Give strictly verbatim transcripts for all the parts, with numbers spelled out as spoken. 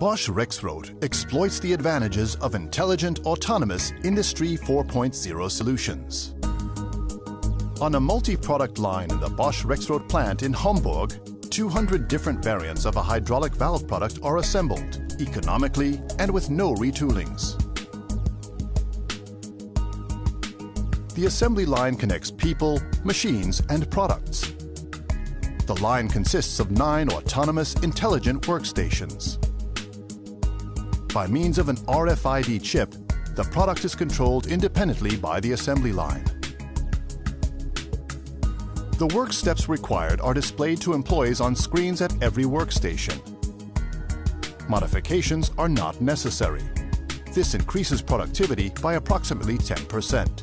Bosch Rexroth exploits the advantages of intelligent, autonomous Industry four point oh solutions. On a multi-product line in the Bosch Rexroth plant in Homburg, two hundred different variants of a hydraulic valve product are assembled, economically and with no retoolings. The assembly line connects people, machines, and products. The line consists of nine autonomous, intelligent workstations. By means of an R F I D chip, the product is controlled independently by the assembly line. The work steps required are displayed to employees on screens at every workstation. Modifications are not necessary. This increases productivity by approximately ten percent.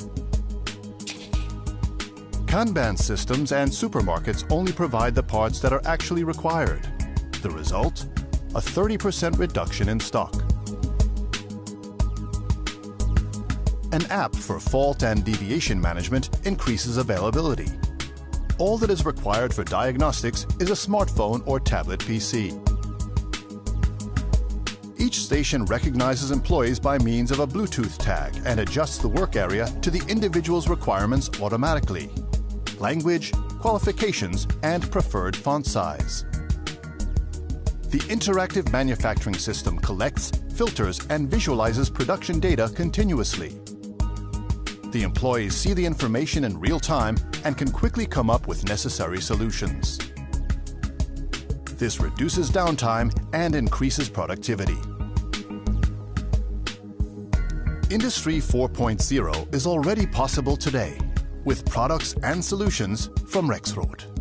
Kanban systems and supermarkets only provide the parts that are actually required. The result? A thirty percent reduction in stock. An app for fault and deviation management increases availability. All that is required for diagnostics is a smartphone or tablet P C. Each station recognizes employees by means of a Bluetooth tag and adjusts the work area to the individual's requirements automatically. Language, qualifications, and preferred font size. The interactive manufacturing system collects, filters, and visualizes production data continuously. The employees see the information in real time and can quickly come up with necessary solutions. This reduces downtime and increases productivity. Industry four point oh is already possible today with products and solutions from Rexroth.